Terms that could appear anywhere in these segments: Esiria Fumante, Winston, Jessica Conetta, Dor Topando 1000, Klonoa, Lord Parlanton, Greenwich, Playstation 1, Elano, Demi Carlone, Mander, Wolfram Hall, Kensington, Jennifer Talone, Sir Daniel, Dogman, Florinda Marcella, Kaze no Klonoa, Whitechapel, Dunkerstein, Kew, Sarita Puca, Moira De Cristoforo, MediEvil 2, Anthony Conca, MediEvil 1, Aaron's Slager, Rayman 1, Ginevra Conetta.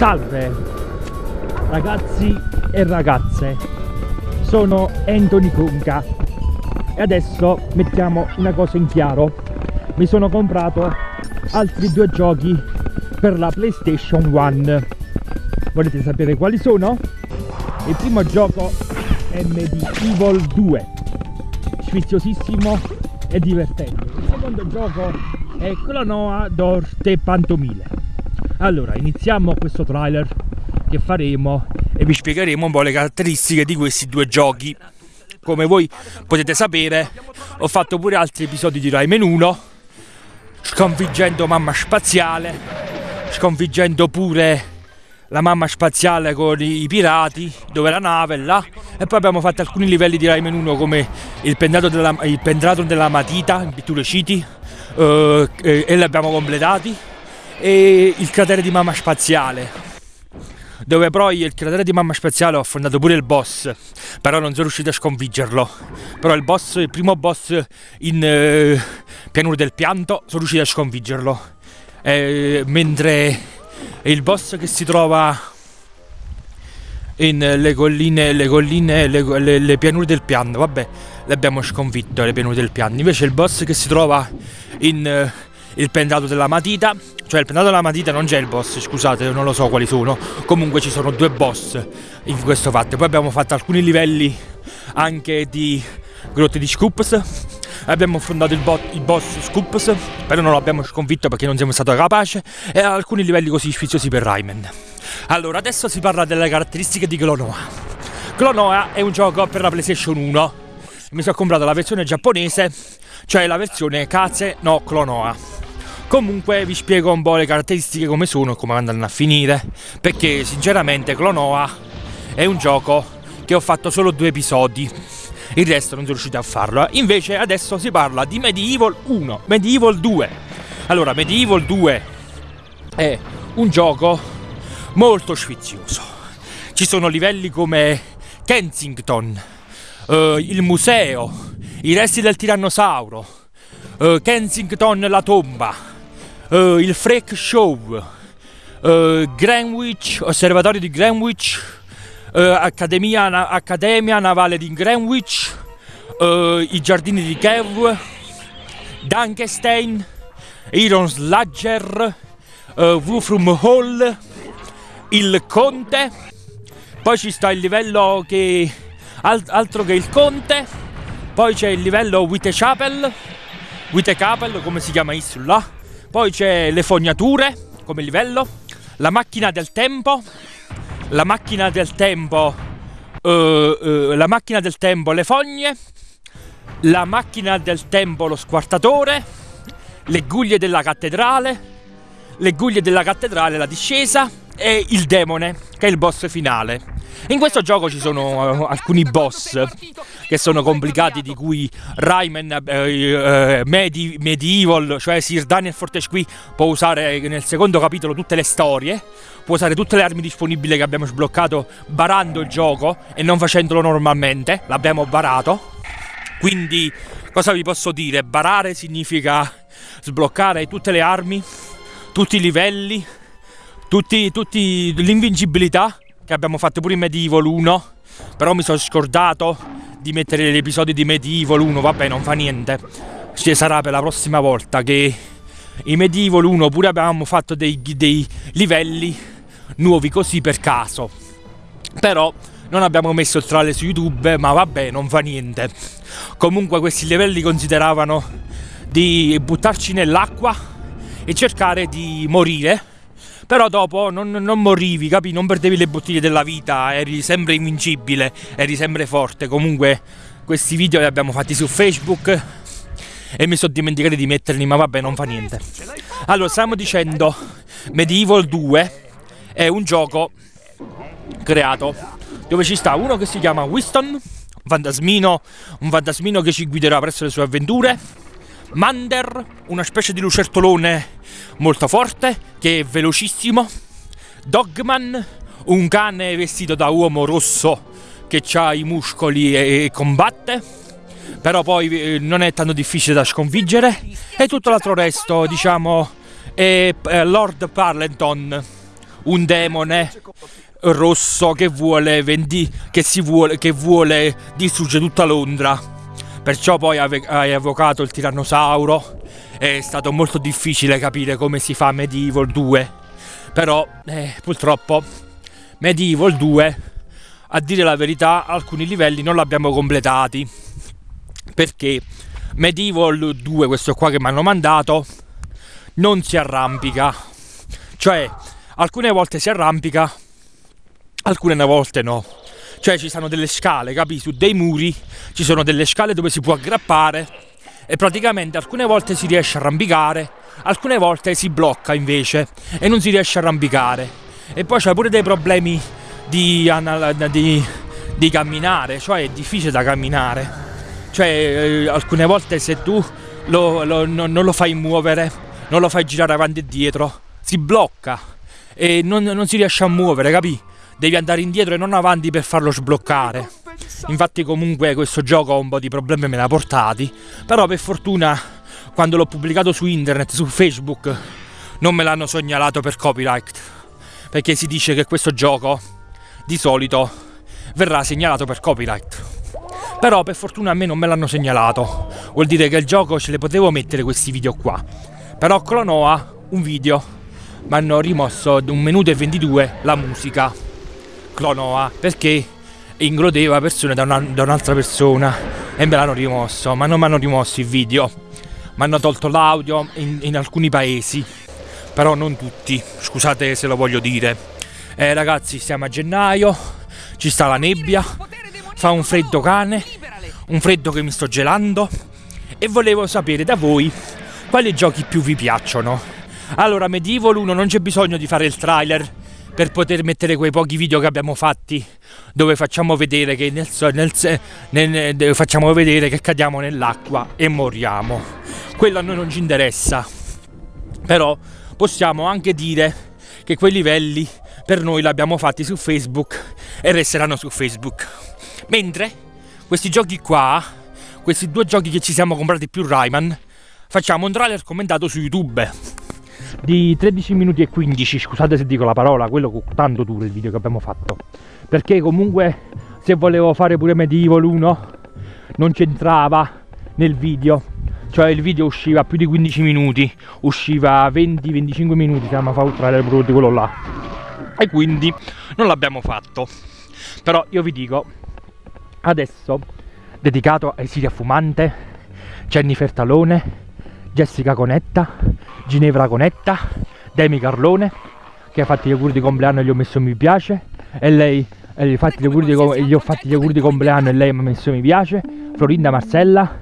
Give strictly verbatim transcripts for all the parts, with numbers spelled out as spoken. Salve ragazzi e ragazze, sono Anthony Conca e adesso mettiamo una cosa in chiaro: mi sono comprato altri due giochi per la PlayStation uno. Volete sapere quali sono? Il primo gioco è MediEvil due, sfiziosissimo e divertente. Il secondo gioco è Klonoa Dor Topando mille. Allora, iniziamo questo trailer che faremo e vi spiegheremo un po' le caratteristiche di questi due giochi. Come voi potete sapere, ho fatto pure altri episodi di Rayman uno, sconfiggendo mamma spaziale, sconfiggendo pure la mamma spaziale con i pirati, dove la nave è là, e poi abbiamo fatto alcuni livelli di Rayman uno come il pendrato della, il pendrato della matita in pitture citi, eh, e, e li abbiamo completati, e il cratere di mamma spaziale, dove però io il cratere di mamma spaziale ho affondato pure il boss, però non sono riuscito a sconfiggerlo. Però il boss, il primo boss in eh, pianura del pianto, sono riuscito a sconfiggerlo, eh, mentre e il boss che si trova in le colline, le colline, le, le, le pianure del pianto, vabbè, l'abbiamo sconfitto, le pianure del pianto. Invece il boss che si trova in uh, il pendato della matita, cioè il pendato della matita non c'è il boss, scusate, non lo so quali sono. Comunque ci sono due boss in questo fatto. Poi abbiamo fatto alcuni livelli anche di grotte di Scoops. Abbiamo affrontato il, il boss Scoops, però non l'abbiamo sconfitto perché non siamo stati capaci, e a alcuni livelli così sfiziosi per Rayman. Allora, adesso si parla delle caratteristiche di Klonoa. Klonoa è un gioco per la PlayStation uno. Mi sono comprato la versione giapponese, cioè la versione Kaze no Klonoa. Comunque vi spiego un po' le caratteristiche, come sono e come andranno a finire, perché sinceramente Klonoa è un gioco che ho fatto solo due episodi, il resto non sono riuscito a farlo. Invece adesso si parla di MediEvil uno, MediEvil due. Allora, MediEvil due è un gioco molto sfizioso. Ci sono livelli come Kensington, eh, il museo, i resti del tirannosauro, eh, Kensington la tomba, eh, il freak show, eh, Greenwich, osservatorio di Greenwich, Uh, Accademia, na, Accademia Navale di Greenwich, uh, i giardini di Kew, Dunkerstein, Aaron's Slager, uh, Wolfram Hall, il Conte. Poi ci sta il livello che alt altro che il Conte. Poi c'è il livello Whitechapel, Whitechapel come si chiama isola. Poi c'è le fognature come livello, la macchina del tempo. La macchina del tempo, uh, uh, la macchina del tempo, le fogne, la macchina del tempo, lo squartatore, le guglie della cattedrale, le guglie della cattedrale, la discesa e il demone, che è il boss finale. In questo gioco ci sono uh, alcuni boss che sono complicati, di cui Rayman, uh, uh, Medi, MediEvil, cioè Sir Daniel Fortescue, può usare nel secondo capitolo tutte le storie, può usare tutte le armi disponibili che abbiamo sbloccato barando il gioco e non facendolo normalmente, l'abbiamo barato. Quindi cosa vi posso dire? Barare significa sbloccare tutte le armi, tutti i livelli, tutti, tutti l'invincibilità, che abbiamo fatto pure in MediEvil uno, però mi sono scordato di mettere l'episodio di MediEvil uno, vabbè, non fa niente, ci sarà per la prossima volta. Che in MediEvil uno pure abbiamo fatto dei, dei livelli nuovi così per caso, però non abbiamo messo il trailer su YouTube, ma vabbè, non fa niente. Comunque questi livelli consideravano di buttarci nell'acqua e cercare di morire, però dopo non, non morivi, capi? Non perdevi le bottiglie della vita, eri sempre invincibile, eri sempre forte. Comunque questi video li abbiamo fatti su Facebook e mi sono dimenticato di metterli, ma vabbè, non fa niente. Allora, stiamo dicendo, MediEvil due è un gioco creato dove ci sta uno che si chiama Winston, un fantasmino, un fantasmino che ci guiderà presso le sue avventure, Mander, una specie di lucertolone molto forte che è velocissimo, Dogman, un cane vestito da uomo rosso che ha i muscoli e combatte, però poi non è tanto difficile da sconfiggere, e tutto l'altro resto, diciamo, è Lord Parlanton, un demone rosso che vuole vendi, che si vuole, che vuole distruggere tutta Londra. Perciò poi hai evocato il tirannosauro. È stato molto difficile capire come si fa MediEvil due. Però eh, purtroppo MediEvil due, a dire la verità, alcuni livelli non l'abbiamo completati. Perché MediEvil due, questo qua che mi hanno mandato, non si arrampica. Cioè alcune volte si arrampica, alcune volte no. Cioè ci sono delle scale, capi? Su dei muri ci sono delle scale dove si può aggrappare e praticamente alcune volte si riesce a arrampicare, alcune volte si blocca invece e non si riesce a arrampicare. E poi c'è pure dei problemi di, di, di camminare, cioè è difficile da camminare. Cioè eh, alcune volte se tu lo, lo, no, non lo fai muovere, non lo fai girare avanti e dietro, si blocca e non, non si riesce a muovere, capì? Devi andare indietro e non avanti per farlo sbloccare. Infatti comunque questo gioco un po' di problemi me l'ha portati, però per fortuna quando l'ho pubblicato su internet, su Facebook, non me l'hanno segnalato per copyright, perché si dice che questo gioco di solito verrà segnalato per copyright. Però per fortuna a me non me l'hanno segnalato, vuol dire che il gioco ce le potevo mettere questi video qua. Però Klonoa, un video, mi hanno rimosso un minuto e ventidue la musica Klonoa, perché inglodeva persone da un'altra persona e me l'hanno rimosso, ma non mi hanno rimosso il video, mi hanno tolto l'audio in, in alcuni paesi, però non tutti, scusate se lo voglio dire. Eh, ragazzi, siamo a gennaio, ci sta la nebbia, fa un freddo cane, un freddo che mi sto gelando, e volevo sapere da voi quali giochi più vi piacciono. Allora, MediEvil uno non c'è bisogno di fare il trailer per poter mettere quei pochi video che abbiamo fatti dove facciamo vedere che, nel, nel, nel, nel, facciamo vedere che cadiamo nell'acqua e moriamo. Quello a noi non ci interessa, però possiamo anche dire che quei livelli per noi li abbiamo fatti su Facebook e resteranno su Facebook. Mentre questi giochi qua, questi due giochi che ci siamo comprati più Rayman, facciamo un trailer commentato su YouTube di tredici minuti e quindici, scusate se dico la parola, quello tanto dura il video che abbiamo fatto, perché comunque se volevo fare pure MediEvil uno non c'entrava nel video, cioè il video usciva più di quindici minuti, usciva venti venticinque minuti, che ma fa un trailer pure di quello là, e quindi non l'abbiamo fatto. Però io vi dico, adesso dedicato a Esiria Fumante, Jennifer Talone, Jessica Conetta, Ginevra Conetta, Demi Carlone, che ha fatto gli auguri di compleanno e gli ho messo mi piace, e lei e gli, fatti gli di, gli ho fatto gli auguri di compleanno e lei mi ha messo mi piace, Florinda Marcella,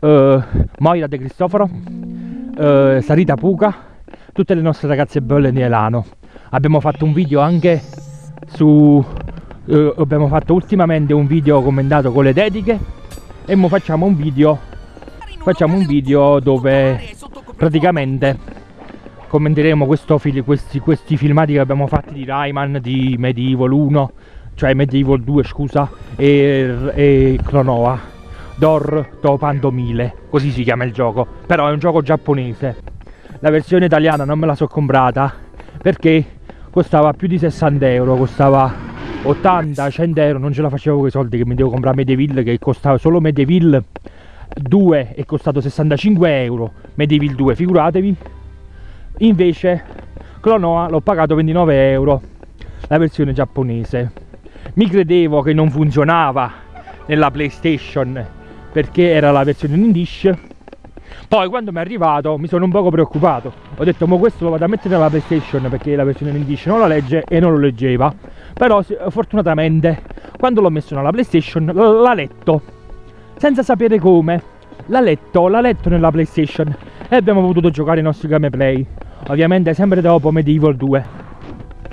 uh, Moira De Cristoforo, uh, Sarita Puca, tutte le nostre ragazze belle di Elano. Abbiamo fatto un video anche su... Uh, abbiamo fatto ultimamente un video commentato con le dediche, e mo facciamo un video facciamo un video dove praticamente commenteremo questo, questi, questi filmati che abbiamo fatti di Rayman, di MediEvil uno, cioè MediEvil due scusa, e, e Klonoa, Dor Topando mille, così si chiama il gioco, però è un gioco giapponese. La versione italiana non me la so comprata perché costava più di sessanta euro, costava ottanta cento euro, non ce la facevo con i soldi che mi devo comprare MediEvil, che costava solo MediEvil due e costato sessantacinque euro MediEvil due, figuratevi. Invece Klonoa l'ho pagato ventinove euro la versione giapponese. Mi credevo che non funzionava nella PlayStation perché era la versione Nindish, poi quando mi è arrivato mi sono un poco preoccupato, ho detto ma questo lo vado a mettere nella PlayStation, perché la versione Nindish non la legge e non lo leggeva. Però fortunatamente quando l'ho messo nella PlayStation l'ha letto, senza sapere come, l'ha letto, l'ha letto nella PlayStation, e abbiamo potuto giocare i nostri gameplay, ovviamente sempre dopo MediEvil due.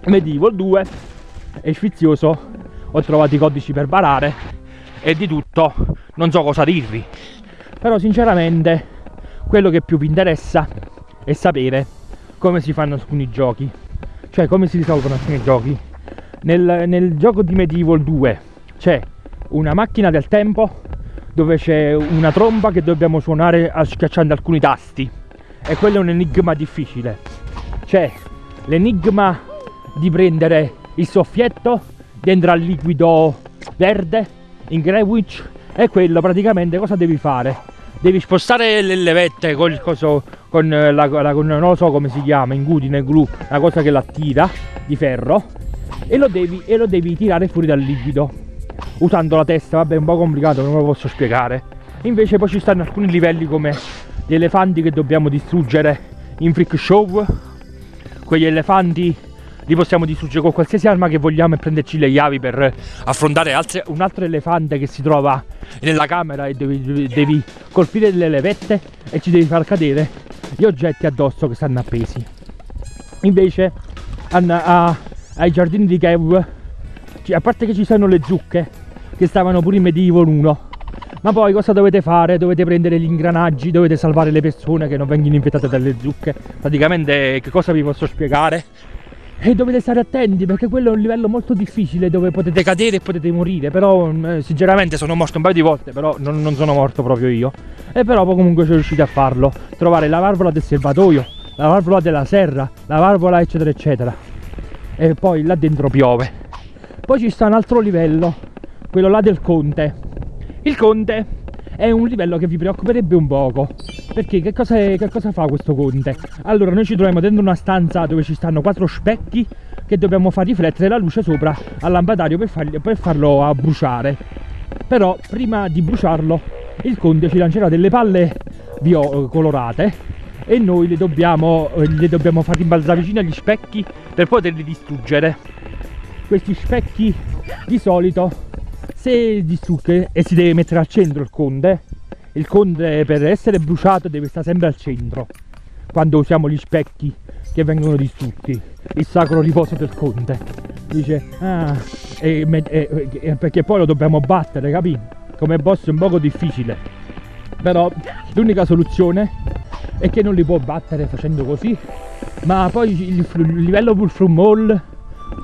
MediEvil due è sfizioso, ho trovato i codici per barare e di tutto, non so cosa dirvi, però sinceramente quello che più vi interessa è sapere come si fanno alcuni giochi, cioè come si risolvono alcuni giochi. Nel, nel gioco di MediEvil due c'è una macchina del tempo dove c'è una tromba che dobbiamo suonare schiacciando alcuni tasti, e quello è un enigma difficile. C'è l'enigma di prendere il soffietto dentro al liquido verde in Greenwich, e quello praticamente cosa devi fare? Devi spostare le levette col coso, con la, la con, non lo so come si chiama, ingudine, glue, la cosa che l'attira di ferro, e lo devi e lo devi tirare fuori dal liquido usando la testa. Vabbè, è un po' complicato, non lo posso spiegare. Invece poi ci stanno alcuni livelli come gli elefanti che dobbiamo distruggere in Freak Show. Quegli elefanti li possiamo distruggere con qualsiasi arma che vogliamo e prenderci le chiavi per affrontare altre, un altro elefante che si trova nella camera, e devi, devi colpire le levette e ci devi far cadere gli oggetti addosso che stanno appesi. Invece a, a, ai giardini di Kew, a parte che ci sono le zucche che stavano pure in MediEvil uno, ma poi cosa dovete fare? Dovete prendere gli ingranaggi, dovete salvare le persone che non vengono infettate dalle zucche. Praticamente che cosa vi posso spiegare? E dovete stare attenti, perché quello è un livello molto difficile dove potete cadere e potete morire. Però sinceramente sono morto un paio di volte, però non, non sono morto proprio io. E però comunque sono riuscito a farlo. Trovare la valvola del serbatoio, la valvola della serra, la valvola eccetera eccetera. E poi là dentro piove. Poi ci sta un altro livello, quello là del conte. Il conte è un livello che vi preoccuperebbe un poco, perché che cosa, è, che cosa fa questo conte? Allora, noi ci troviamo dentro una stanza dove ci stanno quattro specchi che dobbiamo far riflettere la luce sopra al lampadario per, fargli, per farlo a bruciare. Però prima di bruciarlo il conte ci lancerà delle palle colorate e noi le dobbiamo, le dobbiamo far rimbalzare vicino agli specchi per poterli distruggere. Questi specchi di solito, se distrugge e si deve mettere al centro il conte, il conte per essere bruciato deve stare sempre al centro quando usiamo gli specchi che vengono distrutti. Il sacro riposo del conte, dice, ah, e, e, e, perché poi lo dobbiamo battere, capì? Come boss è un poco difficile, però l'unica soluzione è che non li può battere facendo così. Ma poi il, il livello Wolfram Hall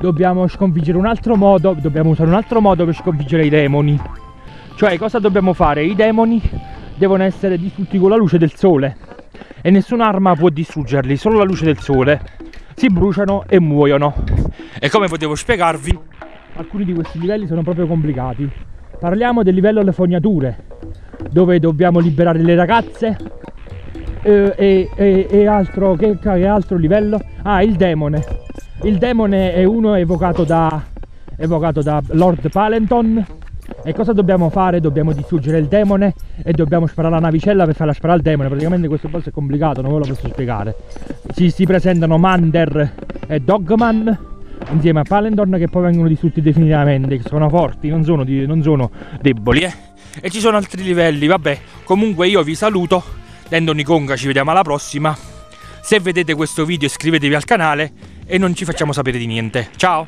dobbiamo sconfiggere un altro modo, dobbiamo usare un altro modo per sconfiggere i demoni. Cioè, cosa dobbiamo fare? I demoni devono essere distrutti con la luce del sole e nessun'arma può distruggerli, solo la luce del sole. Si bruciano e muoiono. E come potevo spiegarvi, alcuni di questi livelli sono proprio complicati. Parliamo del livello alle fognature, dove dobbiamo liberare le ragazze e, e, e, e altro, che, che altro livello? Ah, il demone. Il demone è uno evocato da, evocato da Lord Parlanton. E cosa dobbiamo fare? Dobbiamo distruggere il demone e dobbiamo sparare la navicella per farla sparare al demone. Praticamente questo boss è complicato, non ve lo posso spiegare. Ci si presentano Mander e Dogman insieme a Parlanton, che poi vengono distrutti definitivamente. Sono forti, non sono, di, non sono deboli, eh. E ci sono altri livelli, vabbè. Comunque io vi saluto, Anthony Conca, ci vediamo alla prossima. Se vedete questo video iscrivetevi al canale e non ci facciamo sapere di niente. Ciao!